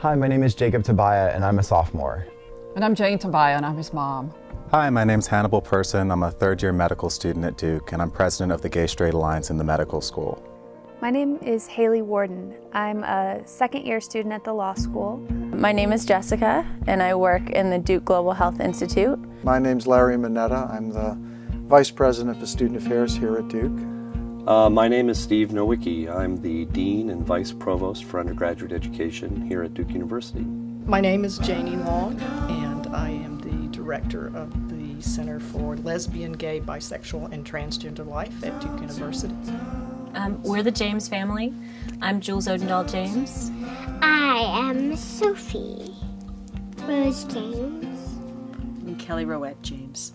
Hi, my name is Jacob Tobia, and I'm a sophomore. And I'm Jane Tobia, and I'm his mom. Hi, my name's Hannibal Person. I'm a third-year medical student at Duke, and I'm president of the Gay Straight Alliance in the medical school. My name is Haley Warden. I'm a second-year student at the law school. My name is Jessica, and I work in the Duke Global Health Institute. My name's Larry Minetta. I'm the vice president for student affairs here at Duke. My name is Steve Nowicki. I'm the Dean and Vice Provost for Undergraduate Education here at Duke University. My name is Janie Long, and I am the Director of the Center for Lesbian, Gay, Bisexual, and Transgender Life at Duke University. We're the James family. I'm Jules Odendahl-James. I am Sophie Rose James. I'm Kelly Rowett-James.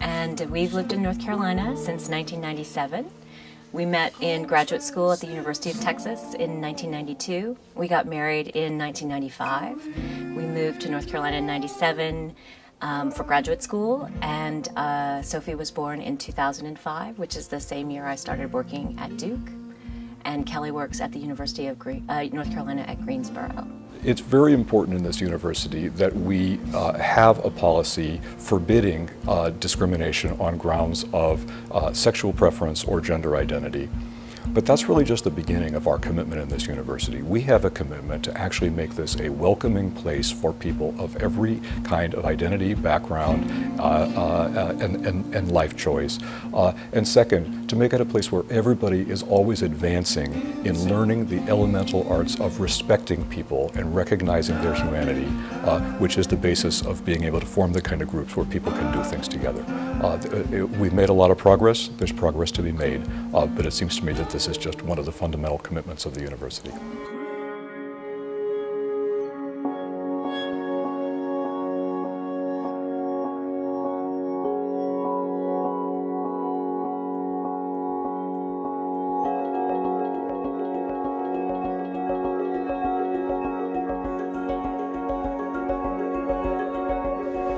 And we've lived in North Carolina since 1997. We met in graduate school at the University of Texas in 1992. We got married in 1995. We moved to North Carolina in 1997 for graduate school, and Sophie was born in 2005, which is the same year I started working at Duke. And Kelly works at the University of North Carolina at Greensboro. It's very important in this university that we have a policy forbidding discrimination on grounds of sexual preference or gender identity. But that's really just the beginning of our commitment in this university. We have a commitment to actually make this a welcoming place for people of every kind of identity, background, and life choice. And second, to make it a place where everybody is always advancing in learning the elemental arts of respecting people and recognizing their humanity, which is the basis of being able to form the kind of groups where people can do things together. We've made a lot of progress. There's progress to be made, but it seems to me that this is just one of the fundamental commitments of the university.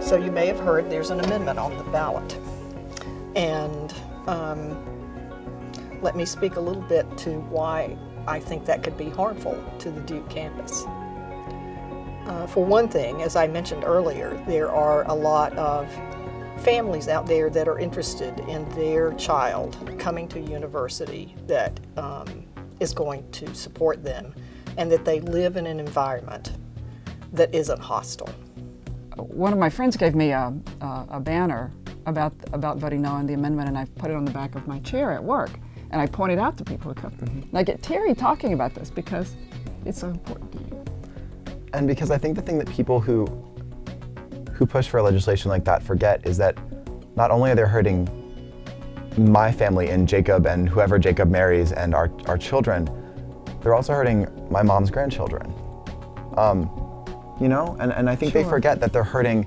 So you may have heard there's an amendment on the ballot, and let me speak a little bit to why I think that could be harmful to the Duke campus. For one thing, as I mentioned earlier, there are a lot of families out there that are interested in their child coming to university that is going to support them, and that they live in an environment that isn't hostile. One of my friends gave me a banner about voting no on the amendment, and I put it on the back of my chair at work. And I pointed out to people who come. And I get teary talking about this because it's so important to you. And because I think the thing that people who push for legislation like that forget is that not only are they hurting my family and Jacob and whoever Jacob marries and our children, they're also hurting my mom's grandchildren. You know, and I think they forget that they're hurting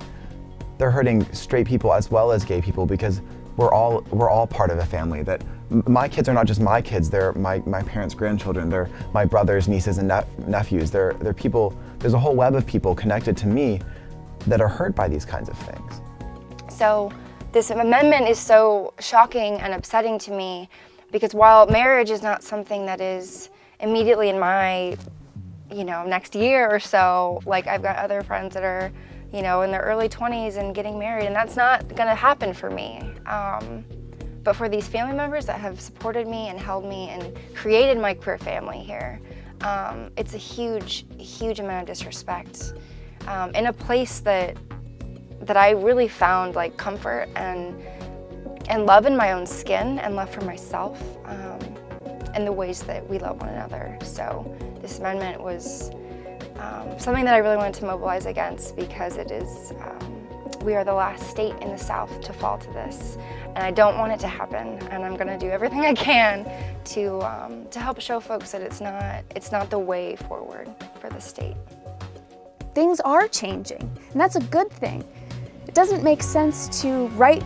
straight people as well as gay people, because we're all part of a family. That my kids are not just my kids, they're my parents' grandchildren, they're my brothers, nieces, and nephews. They're people, there's a whole web of people connected to me that are hurt by these kinds of things. So this amendment is so shocking and upsetting to me, because while marriage is not something that is immediately in my, you know, next year or so, like I've got other friends that are, you know, in their early 20s and getting married, and that's not gonna happen for me. But for these family members that have supported me and held me and created my queer family here, it's a huge, huge amount of disrespect in a place that I really found like comfort and love in my own skin and love for myself and the ways that we love one another. So this amendment was something that I really wanted to mobilize against, because it is. We are the last state in the South to fall to this, and I don't want it to happen, and I'm going to do everything I can to help show folks that it's not the way forward for the state. Things are changing, and that's a good thing. It doesn't make sense to write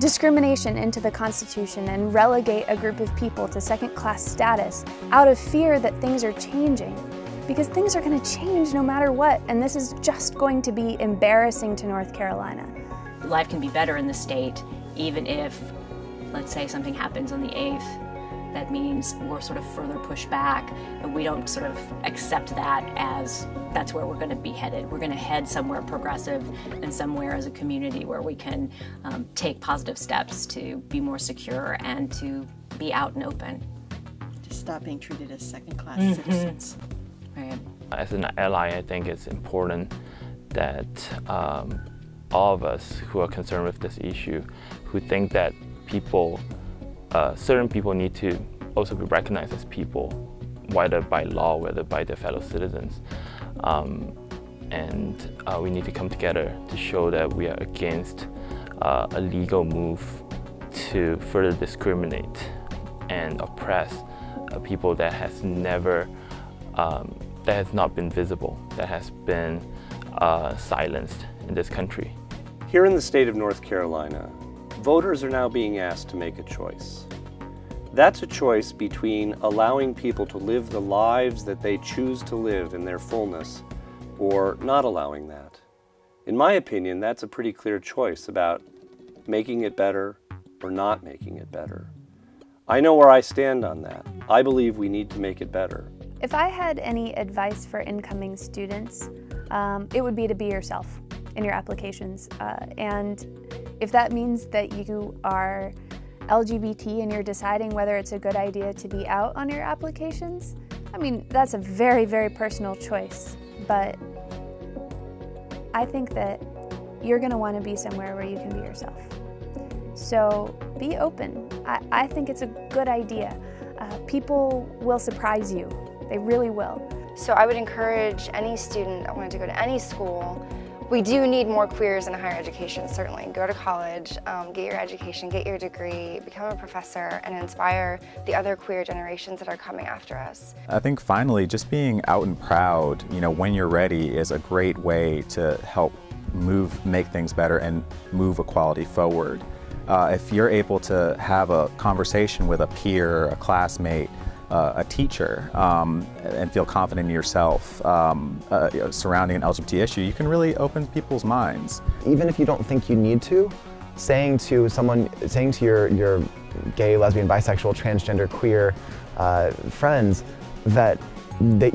discrimination into the Constitution and relegate a group of people to second-class status out of fear that things are changing. Because things are going to change no matter what, and this is just going to be embarrassing to North Carolina. Life can be better in the state, even if, let's say, something happens on the 8th that means we're sort of further pushed back, and we don't sort of accept that as that's where we're going to be headed. We're going to head somewhere progressive and somewhere as a community where we can take positive steps to be more secure and to be out and open. To stop being treated as second-class citizens. Right. As an ally, I think it's important that all of us who are concerned with this issue, who think that people, certain people need to also be recognized as people, whether by law, whether by their fellow citizens. We need to come together to show that we are against a legal move to further discriminate and oppress people that has never, that has not been visible, that has been silenced in this country. Here in the state of North Carolina, voters are now being asked to make a choice. That's a choice between allowing people to live the lives that they choose to live in their fullness or not allowing that. In my opinion, that's a pretty clear choice about making it better or not making it better. I know where I stand on that. I believe we need to make it better. If I had any advice for incoming students, it would be to be yourself in your applications. And if that means that you are LGBT and you're deciding whether it's a good idea to be out on your applications, I mean, that's a very, very personal choice. But I think that you're going to want to be somewhere where you can be yourself. So be open. I think it's a good idea. People will surprise you. They really will. So I would encourage any student that wanted to go to any school. We do need more queers in higher education, certainly. Go to college, get your education, get your degree, become a professor, and inspire the other queer generations that are coming after us. I think finally, just being out and proud, you know, when you're ready is a great way to help make things better and move equality forward. If you're able to have a conversation with a peer, a classmate, a teacher, and feel confident in yourself surrounding an LGBT issue, you can really open people's minds. Even if you don't think you need to, saying to your gay, lesbian, bisexual, transgender, queer friends that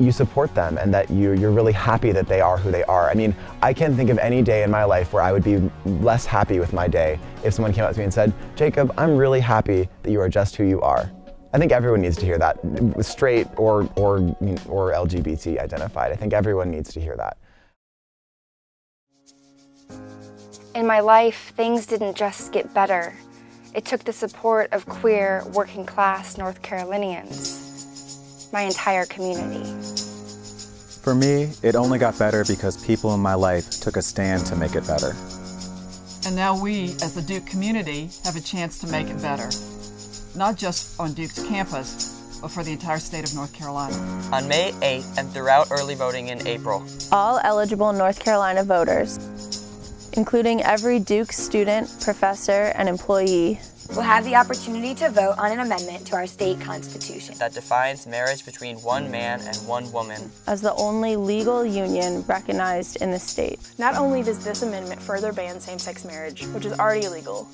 you support them and that you're really happy that they are who they are. I mean, I can't think of any day in my life where I would be less happy with my day if someone came up to me and said, "Jacob, I'm really happy that you are just who you are." I think everyone needs to hear that, straight or LGBT identified. I think everyone needs to hear that. In my life, things didn't just get better. It took the support of queer, working-class North Carolinians, my entire community. For me, it only got better because people in my life took a stand to make it better. And now we, as the Duke community, have a chance to make it better. Not just on Duke's campus, but for the entire state of North Carolina. On May 8th and throughout early voting in April. All eligible North Carolina voters, including every Duke student, professor, and employee, will have the opportunity to vote on an amendment to our state constitution that defines marriage between one man and one woman as the only legal union recognized in the state. Not only does this amendment further ban same-sex marriage, which is already illegal,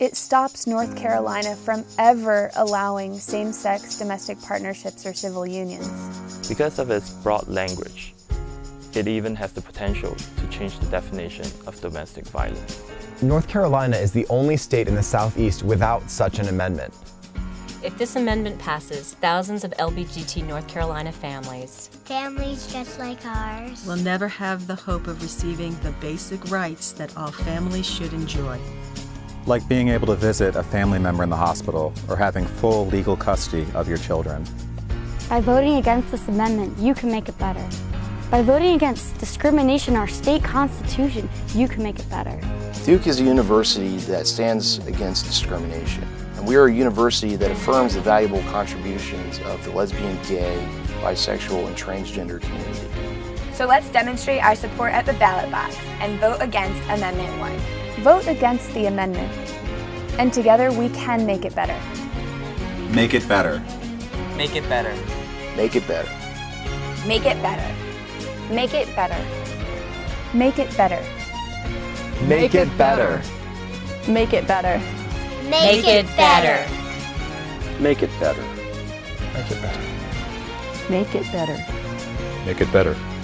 it stops North Carolina from ever allowing same-sex domestic partnerships or civil unions. Because of its broad language, it even has the potential to change the definition of domestic violence. North Carolina is the only state in the Southeast without such an amendment. If this amendment passes, thousands of LGBT North Carolina families, families just like ours, will never have the hope of receiving the basic rights that all families should enjoy. Like being able to visit a family member in the hospital or having full legal custody of your children. By voting against this amendment, you can make it better. By voting against discrimination in our state constitution, you can make it better. Duke is a university that stands against discrimination, and we are a university that affirms the valuable contributions of the lesbian, gay, bisexual, and transgender community. So let's demonstrate our support at the ballot box and vote against Amendment One. Vote against the amendment, and together we can make it better. Make it better. Make it better. Make it better. Make it better. Make it better. Make it better. Make it better. Make it better. Make it better. Make it better. Make it better. Make it better.